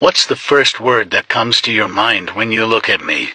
What's the first word that comes to your mind when you look at me?